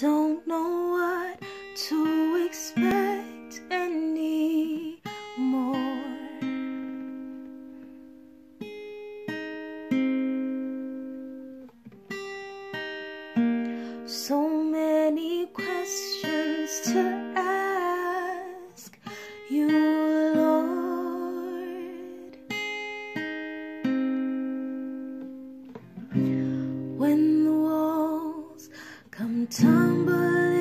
don't know what to expect anymore. So many questions to ask you, Lord. When the walls come tumbling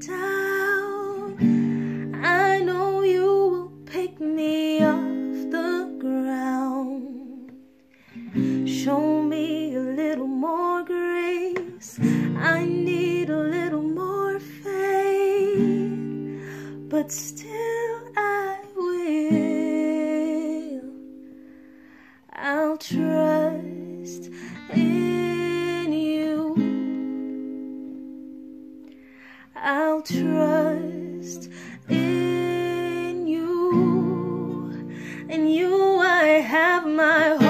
down, I know you will pick me off the ground. Show me a little more grace. I need a little more faith, but still I will. I'll trust in you. I'll trust in you. In you I have my hope.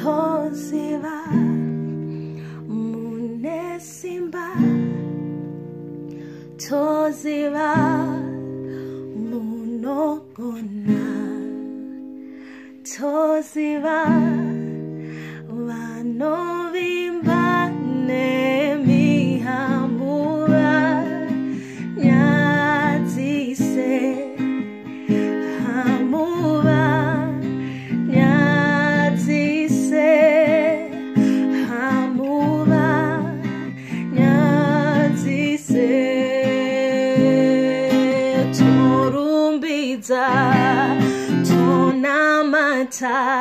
Toziva, munesimba. Toziva, munokona. Toziva, vanovimba nemihamura nyadzise. Time.